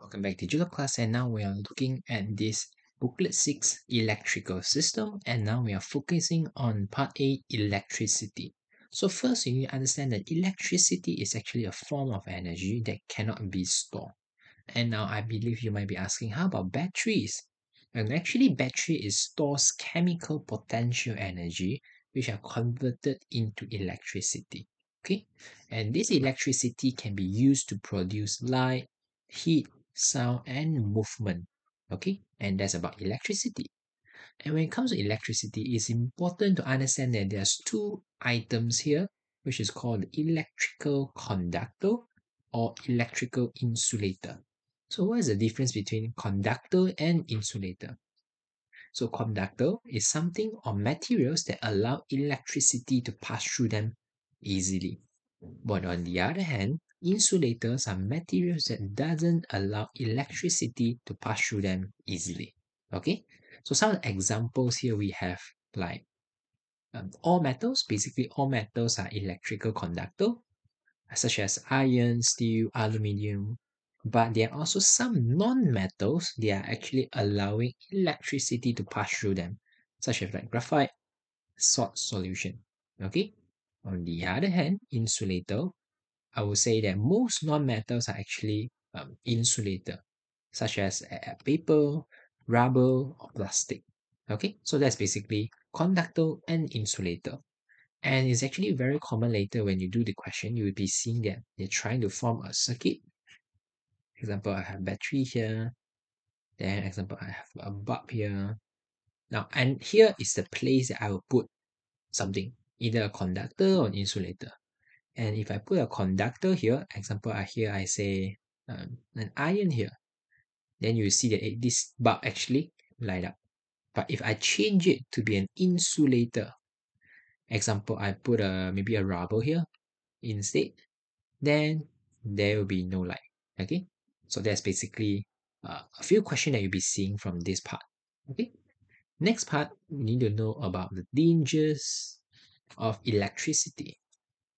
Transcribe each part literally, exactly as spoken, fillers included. Welcome back to Teacher Loh Class, and now we are looking at this booklet six, electrical system, and now we are focusing on part eight, electricity. So first you need to understand that electricity is actually a form of energy that cannot be stored. And now I believe you might be asking, how about batteries? And actually battery is stores chemical potential energy which are converted into electricity. Okay, and this electricity can be used to produce light, heat, sound, and movement. Okay, and that's about electricity. And when it comes to electricity, it's important to understand that there's two items here, which is called electrical conductor or electrical insulator. So what is the difference between conductor and insulator? So conductor is something or materials that allow electricity to pass through them easily. But on the other hand, insulators are materials that doesn't allow electricity to pass through them easily. Okay, so some examples here we have like um, all metals. Basically all metals are electrical conductor, such as iron, steel, aluminium. But there are also some non-metals, they are actually allowing electricity to pass through them, such as like graphite, salt solution. Okay, on the other hand, insulator, I would say that most non-metals are actually um, insulator, such as uh, paper, rubber, or plastic. Okay, so that's basically conductor and insulator. And it's actually very common later when you do the question, you will be seeing that they're trying to form a circuit. For example, I have battery here. Then, example, I have a bulb here. Now, and here is the place that I will put something, either a conductor or an insulator. And if I put a conductor here, example, I here I say um, an iron here, then you see that it, this bulb actually light up. But if I change it to be an insulator, example, I put a maybe a rubber here instead, then there will be no light. Okay, so that's basically uh, a few questions that you'll be seeing from this part. Okay, next part, you need to know about the dangers of electricity.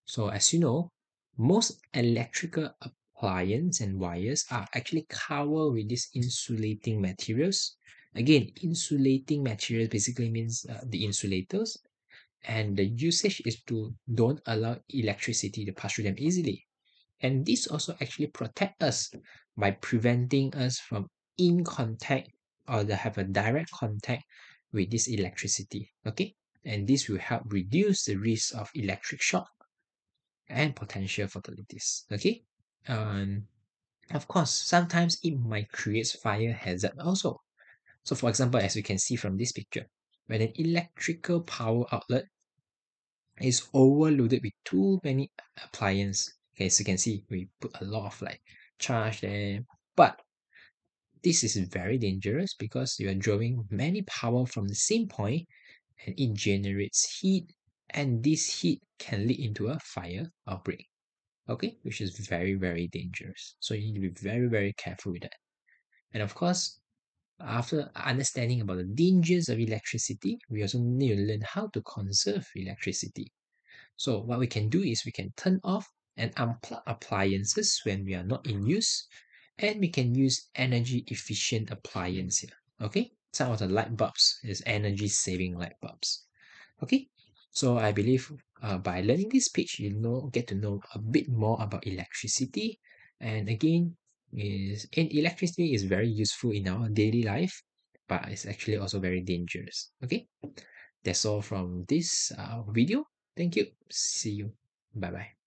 So as you know, most electrical appliances and wires are actually covered with these insulating materials. Again, insulating materials basically means uh, the insulators, and the usage is to don't allow electricity to pass through them easily. And this also actually protects us by preventing us from in contact or to have a direct contact with this electricity. Okay, and this will help reduce the risk of electric shock and potential fatalities. Okay, um, of course, sometimes it might create fire hazard also. So for example, as you can see from this picture, when an electrical power outlet is overloaded with too many appliances, okay, as you can see, we put a lot of like charge there, but this is very dangerous because you are drawing many power from the same point and it generates heat, and this heat can lead into a fire outbreak, okay, which is very, very dangerous. So you need to be very, very careful with that. And of course, after understanding about the dangers of electricity, we also need to learn how to conserve electricity. So what we can do is we can turn off and unplug appliances when we are not in use, and we can use energy efficient appliance here. Okay, some of the light bulbs is energy saving light bulbs. Okay, so I believe uh, by learning this page, you know, get to know a bit more about electricity. And again, is and electricity is very useful in our daily life, but it's actually also very dangerous. Okay, that's all from this uh, video. Thank you. See you. Bye bye.